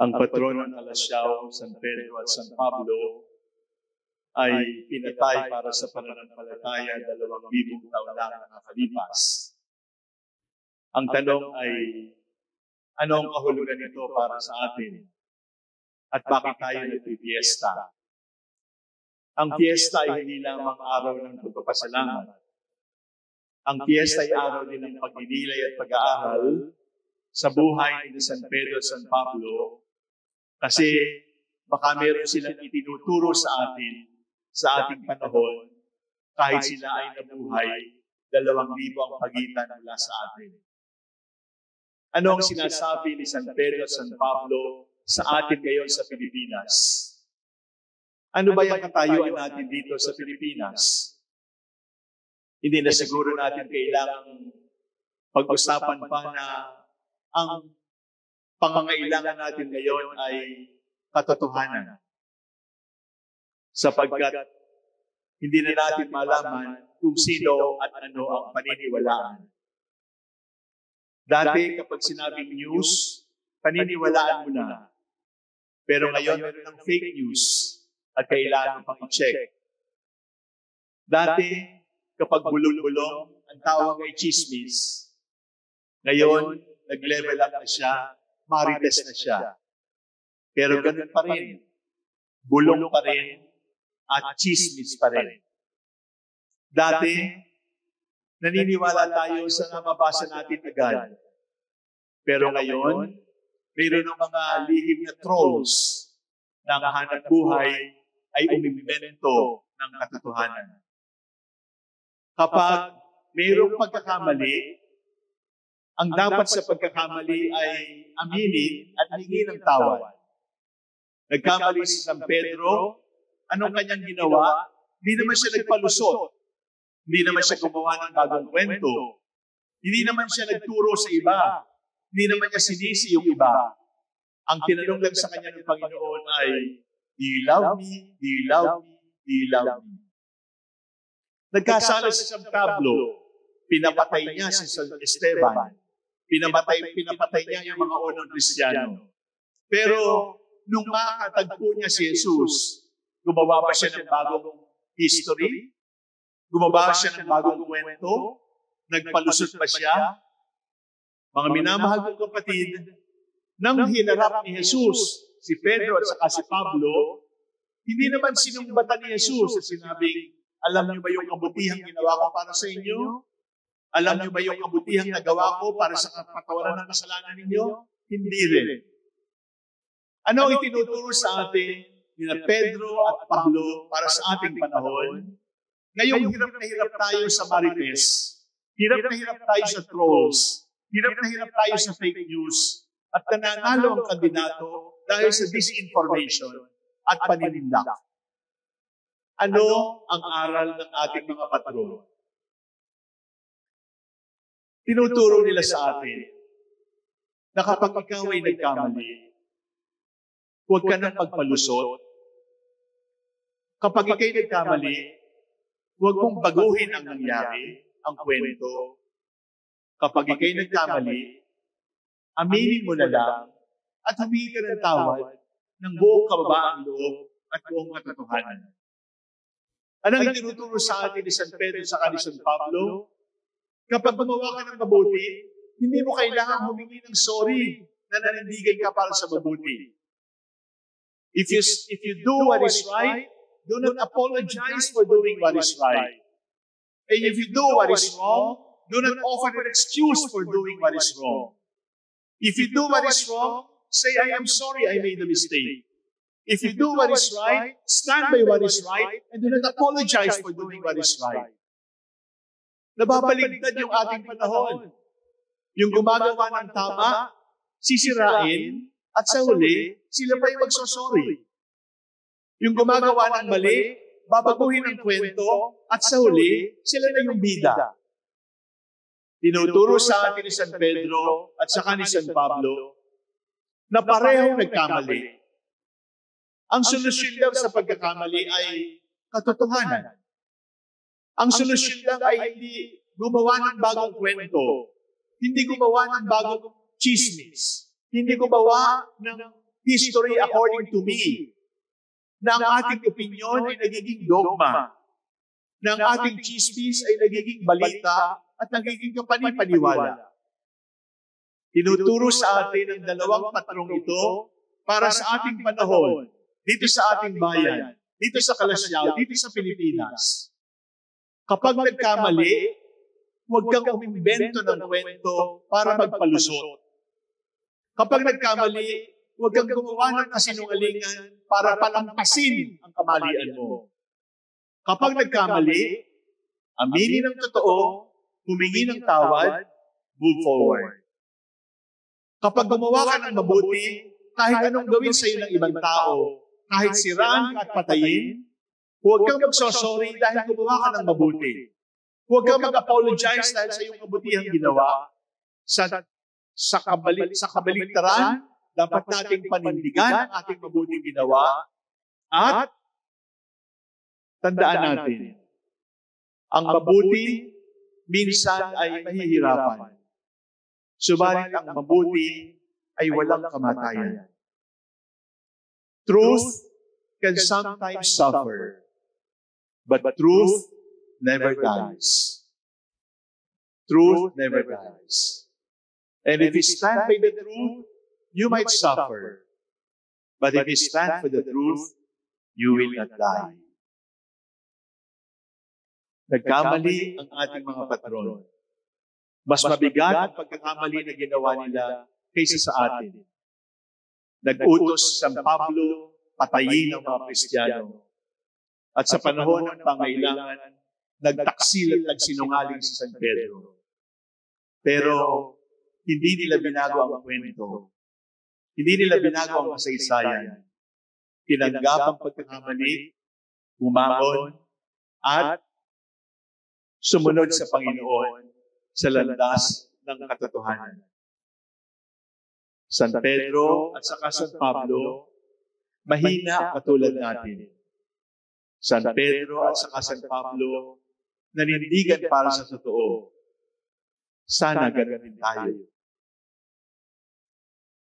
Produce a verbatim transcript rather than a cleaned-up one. Ang patrono ng Alasyaw, San Pedro at San Pablo ay pinatay para sa pananampalataya dalawang libong taon na nakalipas. Ang tanong ay, ano ang kahulugan nito para sa atin? At bakit tayo nagpipiesta? Ang piyesta ay hindi lamang araw ng pagpapasalamat. Ang piyesta ay araw din ng pagninilay at pag-aaral sa buhay ni San Pedro at San Pablo. Kasi baka meron silang itinuturo sa atin sa ating panahon kahit sila ay nabuhay dalawang libo ang pagitan mula sa atin. Ano ang sinasabi ni San Pedro at San Pablo sa atin ngayon sa Pilipinas? Ano ba yung katayuan natin dito sa Pilipinas? Hindi na siguro natin kailangang pag-usapan pa na ang pangangailangan natin ngayon ay katotohanan. Sapagkat hindi na natin malaman kung sino at ano ang paniniwalaan. Dati kapag sinabing news, paniniwalaan mo na. Pero ngayon meron ng fake news at kailangan pang i-check. Dati kapag bulong-bulong, ang tawag ay chismis. Ngayon, nag-level up na siya, marites na siya. Pero ganun pa rin. Bulong pa rin at chismis pa rin. Dati, naniniwala tayo sa nababasa natin agad. Pero ngayon, mayroon ng mga lihim na trolls na hanap buhay ay umimbento ng katotohanan. Kapag mayroong pagkakamali, ang dapat sa pagkakamali ay aminin at hingin ng tawad. Nagkamali si San Pedro, anong kanyang ginawa? Hindi naman siya nagpalusot. Hindi naman siya gumawa ng bagong kwento. Hindi naman siya nagturo sa iba. Hindi naman niya sinisi yung iba. Ang tinanong lang sa kanya ng Panginoon ay, "Do you love me? Do you love me? Do you love me?" Nagkasala si San Pablo, pinapatay niya si San Esteban, pinapatay, pinapatay niya yung mga unang Kristiyano. Pero nung makatagpo niya si Jesus, gumawa pa siya ng bagong history, gumawa siya ng bagong kwento, nagpalusot pa siya. Mga minamahal kong kapatid, nang hinarap ni Jesus si Pedro at saka si Pablo, hindi naman sinumbatan ni Jesus at sinabing, "Alam niyo ba yung kabutihang ginawa ko para sa inyo? Alam niyo ba yung kabutihang nagawa ko para sa kapatawaran ng kasalanan ninyo?" Hindi rin. Ano ang itinuturo sa atin ni Pedro at Pablo para sa ating panahon? Ngayong hirap na hirap tayo sa marites, hirap na hirap tayo sa trolls, hirap na hirap tayo sa fake news, at nananalo ang kandidato dahil sa disinformation at panindak. Ano ang aral ng ating mga patrono? Tinuturo nila sa atin na kapag ikaw ay nagkamali, huwag ka nang magpalusot. Kapag ikaw'y nagkamali, huwag mong baguhin ang nangyari, ang kwento. Kapag ikaw'y nagkamali, aminin mo na lang at humingi ka ng tawad ng buong kababaang loob at buong katotohanan. Anong itinuturo sa atin ni San Pedro sa kani San Pablo? Kapag gumawa ka ng mabuti, hindi mo kailangan humingi ng sorry na nanindigan ka para sa mabuti. If you, if you do what is right, do not apologize for doing what is right. And if you do what is wrong, do not offer an excuse for doing what is wrong. If you do what is wrong, say, "I am sorry I made a mistake." If you do what is right, stand by what is right, and do not apologize for doing what is right. Nababaligtad yung ating panahon. Yung gumagawa ng tama, sisirain, at sa huli, sila pa yung magsosorry. Yung gumagawa ng mali, babaguhin ang kwento, at sa huli, sila na yung bida. Tinuturo sa atin ni San Pedro at saka ni San Pablo na parehong nagkamali. Ang solusyon lang sa pagkakamali ay katotohanan. Ang solusyon lang ay hindi gumawa ng bagong kwento, hindi gumawa ng bagong chismis, hindi gumawa ng history according to me, na ang ating opinyon ay nagiging dogma, na ang ating chismis ay nagiging balita at nagiging kapanipaniwala. Tinuturo sa atin ang dalawang patrong ito para sa ating panahon, dito sa ating bayan, dito sa Kalasyao, dito sa Pilipinas. Kapag nagkamali, huwag kang umimbento ng kwento para magpalusot. Kapag nagkamali, huwag kang gumawa ng kasinungalingan para palampasin ang kamalian mo. Kapag nagkamali, aminin ang totoo, humingi ng tawad, move forward. Kapag gumawa ka ng mabuti, kahit anong gawin sa iyo ng ibang tao, kahit siraan ka at patayin, huwag kang magsosorry dahil gumawa ka ng mabuti. Huwag kang mag-apologize dahil sa iyong kabutihang ginawa. Sa, sa, kabalik, sa kabaliktaran, dapat nating panindigan ang ating mabuting ginawa. At tandaan natin, ang mabuti minsan ay mahihirapan. Subalit ang mabuti ay walang kamatayan. Truth can sometimes suffer, but truth never dies. Truth never dies. And if you stand by the truth, you might suffer. But if you stand for the truth, you will not die. Nagkamali ang ating mga patron. Mas mabigat ang pagkakamali na ginawa nila kaysa sa atin. Nag-utos San Pablo, patayin ang mga Kristiyano. At sa panahon ng pangailangan, nagtaksil at nagsinungaling si San Pedro. Pero hindi nila binago ang kwento. Hindi nila binago ang kasaysayan. Tinanggap ang pagkakamali, umangon, at sumunod sa Panginoon sa landas ng katotohanan. San Pedro at saka San Pablo, mahina katulad natin. San Pedro at saka San Pablo, nanindigan para sa totoo. Sana ganun din tayo.